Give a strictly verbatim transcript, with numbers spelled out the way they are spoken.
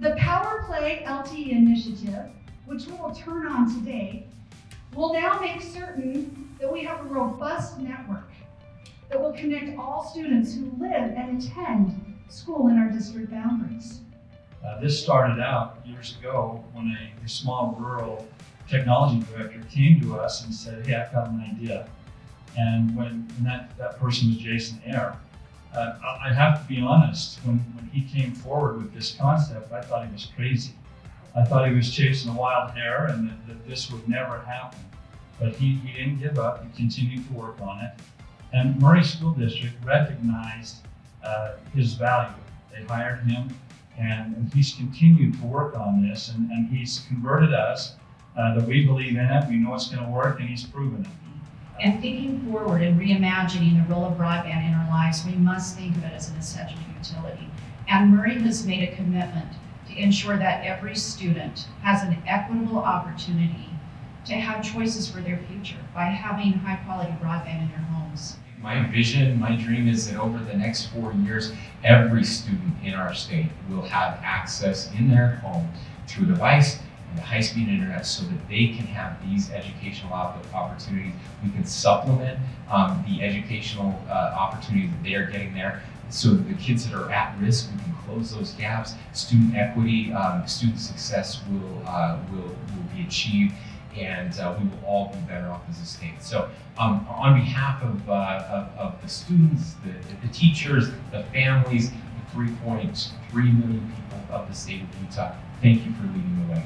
The PowerPlay L T E initiative, which we will turn on today, will now make certain that we have a robust network that will connect all students who live and attend school in our district boundaries. Uh, this started out years ago when a, a small rural technology director came to us and said, hey, I've got an idea. And when and that, that person was Jason Eyre. Uh, I have to be honest, when, when he came forward with this concept, I thought he was crazy. I thought he was chasing a wild hare and that, that this would never happen. But he, he didn't give up, he continued to work on it. And Murray School District recognized uh, his value. They hired him, and, and he's continued to work on this, and, and he's converted us uh, that we believe in it, we know it's going to work, and he's proven it. And thinking forward and reimagining the role of broadband in our lives, we must think of it as an essential utility. And Murray has made a commitment to ensure that every student has an equitable opportunity to have choices for their future by having high-quality broadband in their homes. My vision, my dream is that over the next four years, every student in our state will have access in their home to a device and the high-speed internet so that they can have these educational opportunities. We can supplement um, the educational uh, opportunities that they are getting there. So that the kids that are at risk, we can close those gaps. Student equity, um, student success will, uh, will, will be achieved, and uh, we will all be better off as a state. So um, on behalf of, uh, of, of the students, the, the teachers, the families, the three point three million people of the state of Utah, thank you for leading the way.